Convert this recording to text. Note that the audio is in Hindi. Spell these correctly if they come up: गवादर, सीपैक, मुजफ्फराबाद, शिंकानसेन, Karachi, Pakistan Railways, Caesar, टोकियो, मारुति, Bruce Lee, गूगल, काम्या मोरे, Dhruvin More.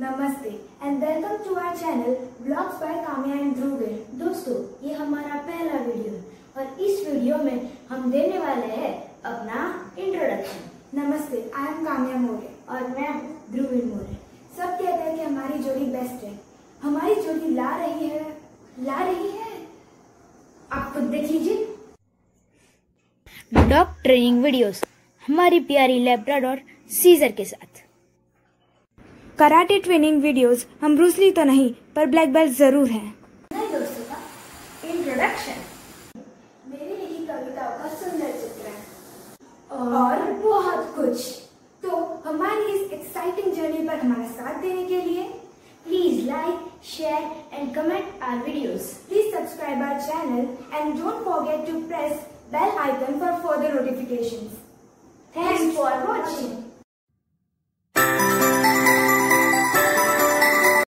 नमस्ते and welcome to our channel blogs by Kamya and Dhruvin. दोस्तों, ये हमारा पहला वीडियो है और इस वीडियो में हम देने वाले हैं अपना इंट्रोडक्शन। नमस्ते, आई एम काम्या मोरे और मैं हूँ ध्रुविन मोरे। सब कहते हैं कि हमारी जोड़ी बेस्ट है, हमारी जोड़ी ला रही है। आप खुद देख लीजिए। डॉग ट्रेनिंग वीडियोस हमारी प्यारी लैब्राडोर सीजर के साथ। कराटे ट्रेनिंग वीडियोस हम ब्रूस ली तो नहीं पर ब्लैक बेल्ट जरूर हैं। नए दोस्तों का इंट्रोडक्शन मेरी लिखी कविताओं का सुंदर चित्रण और बहुत कुछ। तो हमारी इस एक्साइटिंग जर्नी पर हमारा साथ देने के लिए please like, share and comment our videos. Please subscribe our channel and don't forget to press bell icon for further notifications. Thanks for watching.